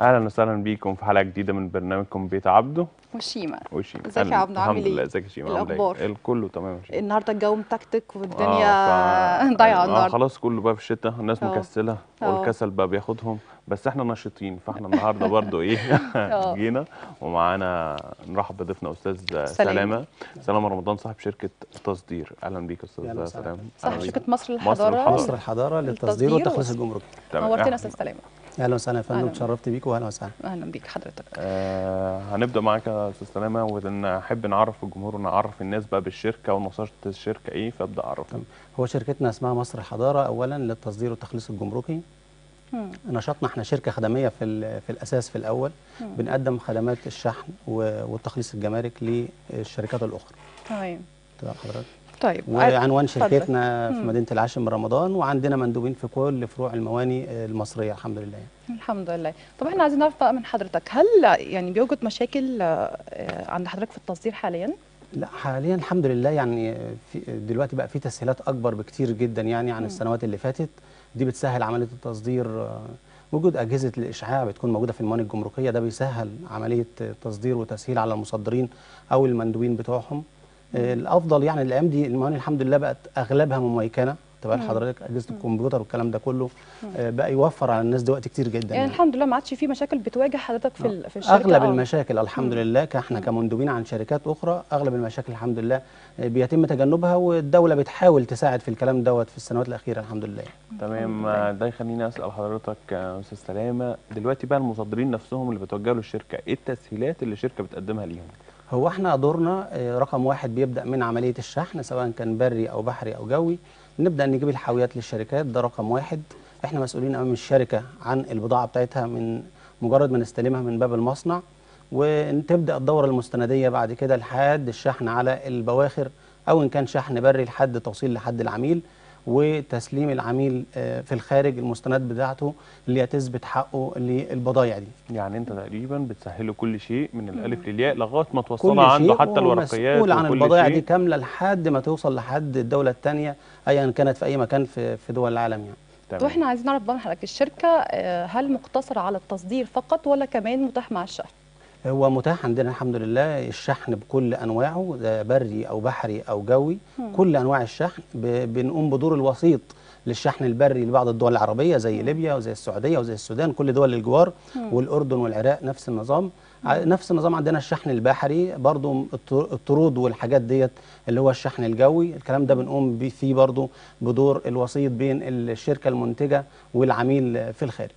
اهلا وسهلا بيكم في حلقه جديده من برنامجكم بيت عبده وشيما. ازيك يا عبده؟ عامل ايه؟ الحمد لله. ازيك يا شيما؟ الاخبار كله تمام؟ النهارده الجو متكتك والدنيا ضايعه النهارده. خلاص كله بقى في الشتاء، الناس مكسله والكسل بقى بياخدهم، بس احنا نشيطين. فاحنا النهارده برضو ايه جينا ومعانا نرحب بضيفنا استاذ سلامة رمضان، صاحب شركه تصدير. اهلا بيك استاذ سلامة، صاحب شركه مصر للحضاره للتصدير والتخليص الجمركي. نورتنا استاذ سلامة، اهلا وسهلا يا فندم، اتشرفت بيك واهلا وسهلا. اهلا بيك حضرتك. هنبدا معاك يا استاذ سلامة، ونحب نعرف الجمهور ونعرف الناس بقى بالشركه ونشاط الشركه ايه، فابدا اعرفنا. هو شركتنا اسمها مصر للحضاره اولا للتصدير والتخليص الجمركي. نشاطنا احنا شركه خدميه في الاساس، في الاول بنقدم خدمات الشحن والتخليص الجمارك للشركات الاخرى. تمام. تمام حضرتك. طيب، وعنوان شركتنا في مدينه العاشر من رمضان، وعندنا مندوبين في كل فروع المواني المصريه الحمد لله. الحمد لله. طب احنا عايزين نعرف بقى من حضرتك، هل يعني بيوجد مشاكل عند حضرتك في التصدير حاليا؟ لا حاليا الحمد لله، يعني دلوقتي بقى في تسهيلات اكبر بكتير جدا يعني عن السنوات اللي فاتت. دي بتسهل عمليه التصدير، وجود اجهزه الاشعاع بتكون موجوده في الموانئ الجمركيه، ده بيسهل عمليه التصدير وتسهيل على المصدرين او المندوبين بتوعهم. الافضل يعني الايام دي الموانئ الحمد لله بقت اغلبها مميكنه، تبقى لحضرتك اجهزه الكمبيوتر والكلام ده كله، بقى يوفر على الناس دلوقتي كتير جدا يعني. الحمد لله ما عادش في مشاكل بتواجه حضرتك في الشركه. اغلب المشاكل الحمد لله كاحنا كمندوبين عن شركات اخرى، اغلب المشاكل الحمد لله بيتم تجنبها، والدوله بتحاول تساعد في الكلام دوت في السنوات الاخيره الحمد لله. تمام. ده يخليني اسال حضرتك يا استاذ سلامة، دلوقتي بقى المصدرين نفسهم اللي بتوجهوا للشركه، ايه التسهيلات اللي الشركه بتقدمها ليهم؟ هو احنا دورنا رقم واحد بيبدا من عمليه الشحن، سواء كان بري او بحري او جوي، نبدا نجيب الحاويات للشركات، ده رقم واحد. احنا مسؤولين امام الشركه عن البضاعه بتاعتها من مجرد ما نستلمها من باب المصنع، وتبدا الدوره المستنديه بعد كده لحد الشحن على البواخر، او ان كان شحن بري لحد توصيل لحد العميل، وتسليم العميل في الخارج المستندات بتاعته اللي هتثبت حقه للبضايع دي. يعني انت تقريبا بتسهله كل شيء من الالف للياء لغايه ما توصلها عنده، حتى الورقيات وكل عن البضايع دي كامله لحد ما توصل لحد الدوله الثانيه ايا كانت، في اي مكان في دول العالم يعني. طب احنا عايزين نعرف بقى حضرتك، الشركه هل مقتصره على التصدير فقط ولا كمان متاح مع الشحن؟ هو متاح عندنا الحمد لله الشحن بكل انواعه، بري او بحري او جوي، كل انواع الشحن. بنقوم بدور الوسيط للشحن البري لبعض الدول العربيه زي ليبيا وزي السعوديه وزي السودان، كل دول الجوار، والاردن والعراق نفس النظام. نفس النظام عندنا الشحن البحري برضو، الطرود والحاجات ديت اللي هو الشحن الجوي، الكلام ده بنقوم فيه برضو بدور الوسيط بين الشركه المنتجه والعميل في الخارج.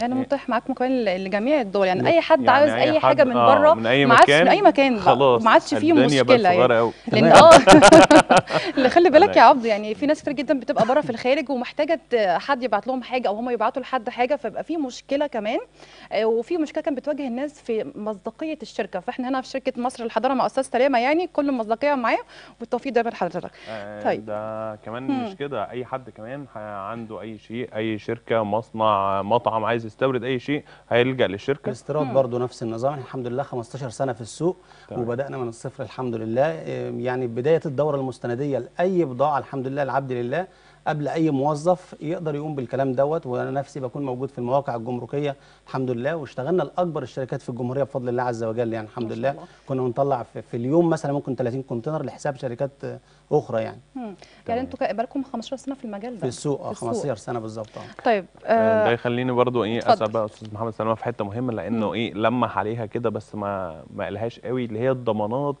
يعني متاح معاكم كمان لجميع الدول، يعني اي حد عاوز اي حاجه من بره، من اي مكان خلاص، ما عادش فيه مشكله يعني. لان اللي خلي بالك يا عبده، يعني في ناس كتير جدا بتبقى بره في الخارج ومحتاجه حد يبعت لهم حاجه، او هم يبعتوا لحد حاجه، فيبقى في مشكله كمان، وفي مشكله كانت بتواجه الناس في مصداقيه الشركه. فاحنا هنا في شركه مصر للحضاره مع استاذ سلامة، يعني كل مصداقيه معاه، والتوفيق دايما لحضرتك. طيب ده كمان مش كده، اي حد كمان عنده اي شيء، اي شركه، مصنع، مطعم، عايز يستورد اي شيء هيلجأ للشركه. الاستيراد برضو نفس النظام الحمد لله، 15 سنه في السوق. طيب. وبدأنا من الصفر الحمد لله، يعني بدايه الدوره المستنديه لاي بضاعه الحمد لله العبد لله، قبل اي موظف يقدر يقوم بالكلام دوت. وانا نفسي بكون موجود في المواقع الجمركيه الحمد لله، واشتغلنا لاكبر الشركات في الجمهوريه بفضل الله عز وجل يعني الحمد لله. كنا بنطلع في اليوم مثلا ممكن 30 كونتينر لحساب شركات اخرى يعني. يعني انتوا بقالكم 15 سنه في المجال ده، في السوق 15 سنه بالظبط. طيب ده يخليني برضو ايه اسال بقى استاذ محمد سلامة في حته مهمه، لانه ايه لمح عليها كده بس ما قالهاش قوي، اللي هي الضمانات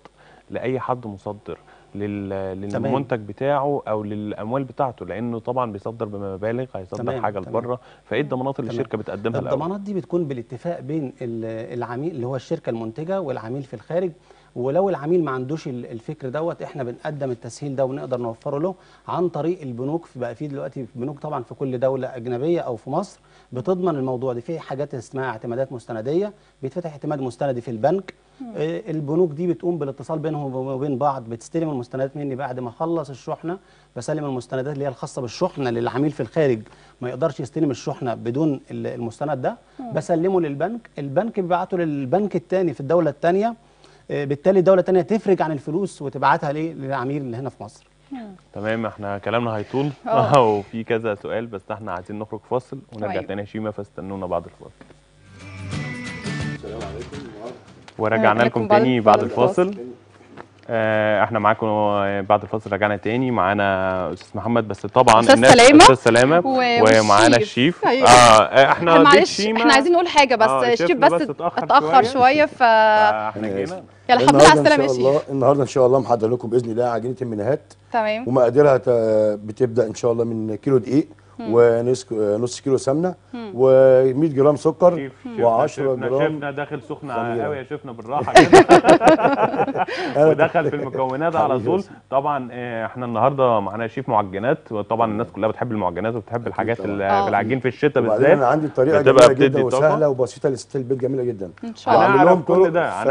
لاي حد مصدر للمنتج بتاعه او للاموال بتاعته، لانه طبعا بيصدر بمبالغ، هيصدر حاجه لبره، فايه الضمانات اللي الشركه بتقدمها؟ الضمانات دي بتكون بالاتفاق بين العميل اللي هو الشركه المنتجه والعميل في الخارج، ولو العميل ما عندوش الفكر دوت احنا بنقدم التسهيل ده ونقدر نوفره له عن طريق البنوك. بقى في دلوقتي بنوك طبعا في كل دوله اجنبيه او في مصر بتضمن الموضوع ده، في حاجات اسمها اعتمادات مستنديه، بيتفتح اعتماد مستندي في البنك، البنوك دي بتقوم بالاتصال بينهم وبين بعض، بتستلم المستندات مني بعد ما اخلص الشحنه، بسلم المستندات اللي هي الخاصه بالشحنه للعميل في الخارج، ما يقدرش يستلم الشحنه بدون المستند ده، بسلمه للبنك، البنك بيبعته للبنك الثاني في الدوله الثانيه، بالتالي الدوله الثانيه تفرج عن الفلوس وتبعتها للعميل اللي هنا في مصر. تمام. احنا كلامنا هيطول وفي كذا سؤال، بس احنا عايزين نخرج فاصل ونرجع تاني يا شيما، فاستنونا بعد الفاصل. ورجعنا لكم تاني بعد الفاصل. احنا معاكم بعد الفاصل، رجعنا تاني. معانا استاذ محمد، بس طبعا استاذ سلامه ومعانا الشيف. احنا بيت شيما، احنا عايزين نقول حاجه بس الشيف بس اتاخر شويه فاحنا جينا. يلا الحمد لله على السلامه يا شيف. النهارده ان شاء الله محضر لكم باذن الله عجينه المنهات، تمام، ومقاديرها بتبدا ان شاء الله من كيلو دقيق ونص كيلو سمنه و100 جرام سكر و10 جرام. شفنا داخل سخنه قوي يا شيفنا، بالراحه كده ودخل في المكونات على طول. طبعا احنا النهارده معانا شيف معجنات، وطبعا الناس كلها بتحب المعجنات وبتحب الحاجات اللي بالعجين في الشتاء بالذات. انا عندي طريقه جميله جدا وسهله وبسيطه للستيل بيت، جميله جدا. ان شاء الله هنعرف كل ده،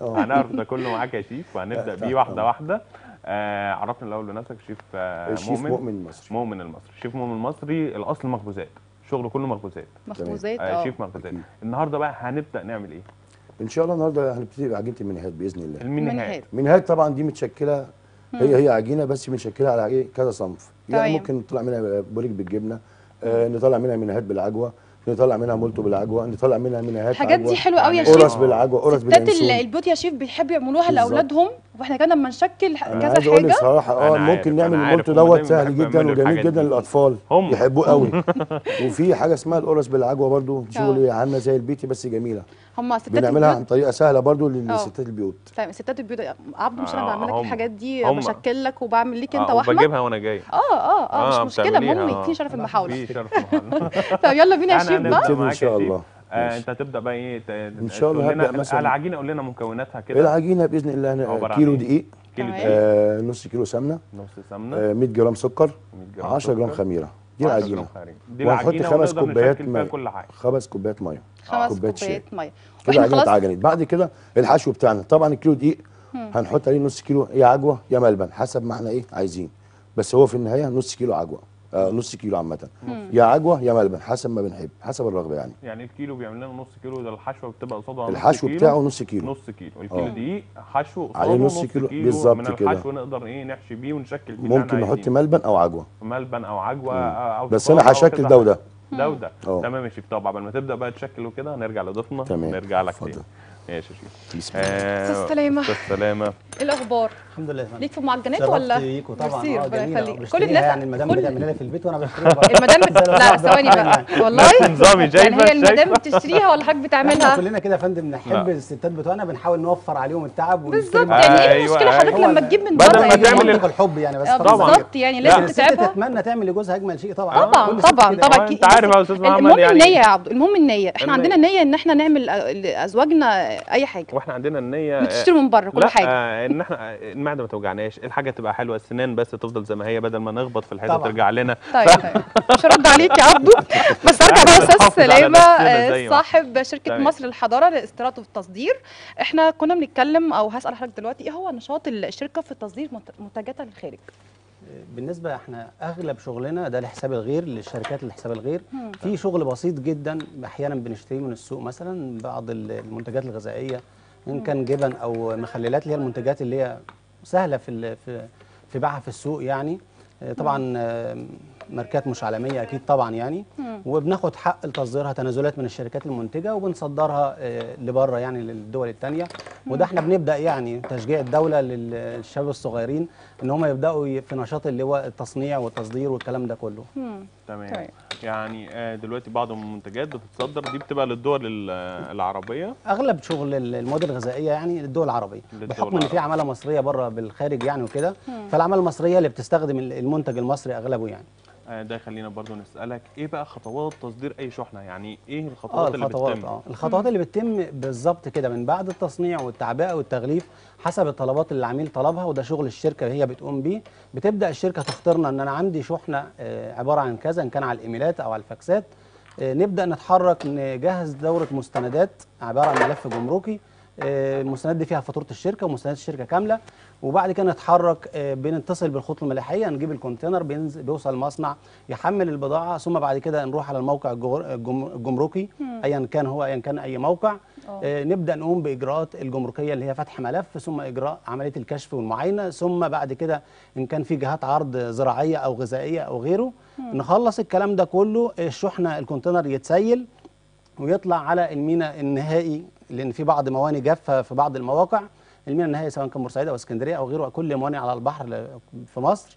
هنعرف ده كله معاك يا شيف، وهنبدا بيه واحده واحده. عرفنا الاول بنفسك شيف. مؤمن المصري. شيف مؤمن المصري الاصل مخبوزات، شغله كله مخبوزات. شيف مخبوزات. النهارده بقى هنبدا نعمل ايه؟ ان شاء الله النهارده هنبتدي بعجينه المنهات باذن الله. المنهات طبعا دي متشكله، هي عجينه بس متشكله على ايه كذا صنف، يعني ممكن نطلع منها بوريك بالجبنه، نطلع منها منهات بالعجوه، نطلع منها مولتو بالعجوه، نطلع منها منهات. الحاجات دي حلوه قوي يا شيف، قرص بالعجوه، قرص بالعجوه. ستات البيوت يا شيف بيحبوا يعملوها لاولادهم، واحنا كنا لما نشكل كذا حاجه. انا صراحه ممكن نعمل المولتو دوت سهل جدا وجميل جدا للاطفال، يحبوه قوي. وفي حاجه اسمها القرص بالعجوه برده، شغل عامله زي البيتي بس جميله. هم ستات البيوت بنعملها عن طريقه سهله برده للستات البيوت. طيب ستات البيوت عبده، مش انا بعمل لك الحاجات دي، بشكل لك وبعمل ليك انت واحمد، بجيبها وانا جاي. مش مشكله، مامي في شرف المحاوله. طب يلا بينا يا شيف. ان شاء الله انت هتبدا بقى ايه ان شاء الله؟ هبدا مثلا العجينه، قول لنا مكوناتها كده. العجينه باذن الله كيلو دقيق، نص كيلو سمنه، 100 جرام سكر، 10 جرام خميره. دي العجينه، وهنحط 5 كوبايات ميه، 5 كوبايات ميه، 5 كوبايات ميه كده. عجينه اتعجنت. بعد كده الحشو بتاعنا، طبعا الكيلو دقيق هنحط عليه نص كيلو يا عجوه يا ملبن حسب ما احنا ايه عايزين، بس هو في النهايه نص كيلو عجوه، نص كيلو عامة، يا عجوة يا ملبن حسب ما بنحب، حسب الرغبة يعني. يعني الكيلو بيعمل لنا نص كيلو، ده الحشوة بتبقى قصادها الحشو بتاعه نص كيلو، الكيلو دقيق حشو قصاده نص كيلو بالظبط كده. من الحشو نقدر ايه نحشي بيه ونشكل بيه. ممكن نحط ملبن أو عجوة، أو بس أنا هشكل ده وده، تمام يا شيف. طب قبل ما تبدأ بقى تشكل وكده هنرجع لضيفنا، نرجع لك تاني. ماشي يا شيخ. بسم الله. استاذ سلامه. ايه الاخبار؟ الحمد لله. ليك في المعجنات ولا؟ ليك طبعا. جميله. كل الناس يعني المدام بتعمل لنا في البيت وانا بشتريها بره. المدام لا ثواني بقى والله نظامي جايبه. يعني هي المدام بتشتريها ولا حضرتك بتعملها؟ كلنا كده يا فندم نحب الستات بتوعنا، بنحاول نوفر عليهم التعب. بالظبط. يعني ايه المشكله حضرتك لما تجيب من بره؟ بدل ما تعمل الحب يعني بس طبعا. بالظبط يعني لازم تتعبها. تتمنى تعمل لجوزها اجمل شيء طبعا. طبعا. انت عارف يا استاذ محمد يعني. المهم النيه يا عبد، المهم النيه. احنا عندنا نيه ان احنا نعمل لازواجنا اي حاجه، واحنا عندنا النيه بتشتري من بره كل حاجه، ان احنا المعده ما توجعناش، الحاجه تبقى حلوه، السنان بس تفضل زي ما هي بدل ما نخبط في الحيطه ترجع لنا. طيب مش هرد عليك يا عبده، بس هرجع بقى استاذ سلامه صاحب شركه مصر للحضاره للاستيراد والتصدير. احنا كنا بنتكلم، او هسال حضرتك دلوقتي، ايه هو نشاط الشركه في تصدير منتجاتها للخارج؟ بالنسبه احنا اغلب شغلنا ده لحساب الغير، للشركات لحساب الغير. في شغل بسيط جدا احيانا بنشتريه من السوق، مثلا بعض المنتجات الغذائيه ان كان جبن او مخللات، اللي هي المنتجات اللي هي سهله في بيعها في السوق يعني، طبعا ماركات مش عالميه اكيد طبعا يعني. وبناخد حق لتصديرها تنازلات من الشركات المنتجه، وبنصدرها لبره يعني للدول الثانيه. وده احنا بنبدا يعني تشجيع الدوله للشباب الصغيرين ان هم يبداوا في نشاط اللي هو التصنيع والتصدير والكلام ده كله. تمام. يعني دلوقتي بعض المنتجات بتتصدر، دي بتبقى للدول العربيه، اغلب شغل المواد الغذائيه يعني للدول العربيه، بحكم ان في عماله مصريه بره بالخارج يعني وكده، فالعماله المصريه اللي بتستخدم المنتج المصري اغلبه يعني. ده خلينا برضو نسألك ايه بقى خطوات تصدير اي شحنه، يعني ايه الخطوات اللي بتتم؟ الخطوات اللي بتتم بالظبط كده من بعد التصنيع والتعبئه والتغليف حسب الطلبات اللي العميل طلبها، وده شغل الشركه هي بتقوم بيه. بتبدا الشركه تختارنا ان انا عندي شحنه عباره عن كذا، ان كان على الايميلات او على الفاكسات. نبدا نتحرك نجهز دوره مستندات عباره عن ملف جمركي، المستندات دي فيها فاتوره الشركه ومستندات الشركه كامله. وبعد كده نتحرك، بنتصل بالخطوط الملاحيه، نجيب الكونتينر بيوصل المصنع يحمل البضاعه، ثم بعد كده نروح على الموقع الجمركي ايا كان هو، ايا كان اي موقع. نبدا نقوم باجراءات الجمركيه اللي هي فتح ملف، ثم اجراء عمليه الكشف والمعاينه، ثم بعد كده ان كان في جهات عرض زراعيه او غذائيه او غيره. نخلص الكلام ده كله، الشحنه الكونتينر يتسيل ويطلع على الميناء النهائي لان في بعض مواني جافه في بعض المواقع المينا النهائيه، سواء كان بورسعيد او اسكندريه او غيره، كل مواني على البحر في مصر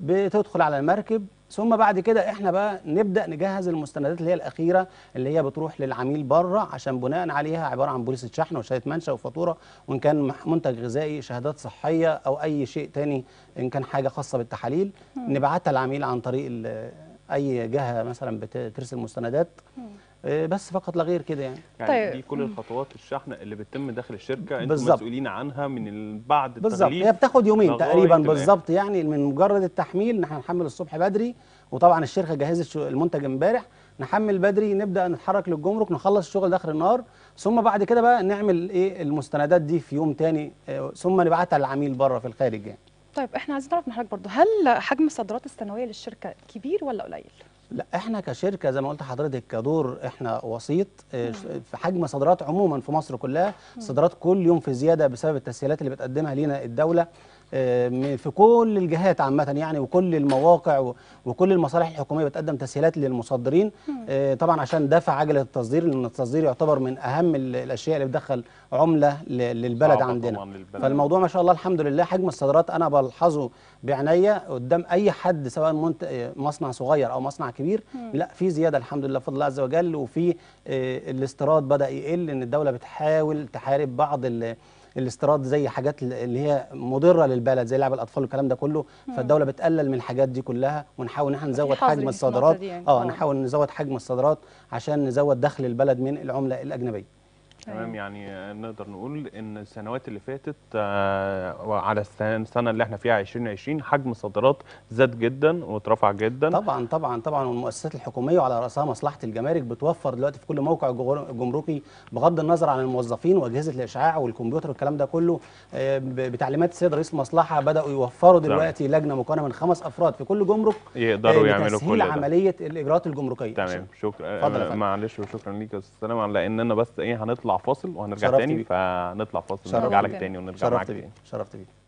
بتدخل على المركب. ثم بعد كده احنا بقى نبدا نجهز المستندات اللي هي الاخيره اللي هي بتروح للعميل بره، عشان بناء عليها عباره عن بوليصه شحن وشهاده منشأ وفاتوره، وان كان منتج غذائي شهادات صحيه او اي شيء تاني، ان كان حاجه خاصه بالتحاليل نبعتها للعميل عن طريق اي جهه مثلا بترسل مستندات، بس فقط لا غير كده يعني. طيب. دي كل الخطوات الشحن اللي بتتم داخل الشركه انتم مسؤولين عنها من بعد التغليف. بالظبط، هي بتاخد يومين تقريبا بالظبط يعني، من مجرد التحميل، نحن هنحمل الصبح بدري، وطبعا الشركه جهزت المنتج امبارح، نحمل بدري نبدا نتحرك للجمرك، نخلص الشغل ده اخر النهار، ثم بعد كده بقى نعمل ايه المستندات دي في يوم تاني، ثم نبعتها للعميل بره في الخارج يعني. طيب احنا عايزين نعرف من حضرتك برضه، هل حجم الصادرات السنويه للشركه كبير ولا قليل؟ لا احنا كشركه زي ما قلت لحضرتك كدور احنا وسيط في حجم صادرات عموما في مصر كلها، صادرات كل يوم في زياده بسبب التسهيلات اللي بتقدمها لينا الدوله في كل الجهات عامه يعني، وكل المواقع وكل المصالح الحكوميه بتقدم تسهيلات للمصدرين طبعا عشان دفع عجله التصدير، لان التصدير يعتبر من اهم الاشياء اللي بتدخل عمله للبلد عندنا للبلد. فالموضوع ما شاء الله الحمد لله حجم الصادرات انا بلحظه بعناية قدام اي حد، سواء مصنع صغير او مصنع كبير، لا في زياده الحمد لله بفضل الله عز وجل، وفي الاستيراد بدا يقل، ان الدوله بتحاول تحارب بعض الاستيراد زي حاجات اللي هي مضره للبلد زي لعب الاطفال والكلام ده كله، فالدوله بتقلل من الحاجات دي كلها، ونحاول ان احنا نزود حجم الصادرات يعني. نحاول نزود حجم الصادرات عشان نزود دخل البلد من العمله الاجنبيه. تمام، يعني نقدر نقول ان السنوات اللي فاتت على السنه اللي احنا فيها 2020 حجم الصادرات زاد جدا واترفع جدا. طبعا طبعا طبعا، والمؤسسات الحكوميه وعلى راسها مصلحه الجمارك بتوفر دلوقتي في كل موقع جمركي، بغض النظر عن الموظفين واجهزه الاشعاع والكمبيوتر والكلام ده كله، بتعليمات السيد رئيس المصلحه بداوا يوفروا دلوقتي لجنه مكونه من 5 افراد في كل جمرك يقدروا يعملوا كل ده، عمليه الاجراءات الجمركيه. تمام، شكرا، معلش وشكرا ليك يا استاذ سلامة، على اننا بس ايه هنطلع فاصل وهنرجع تاني، فنطلع فاصل ونرجع لك تاني ونرجع معاك تاني. شرفت بيك.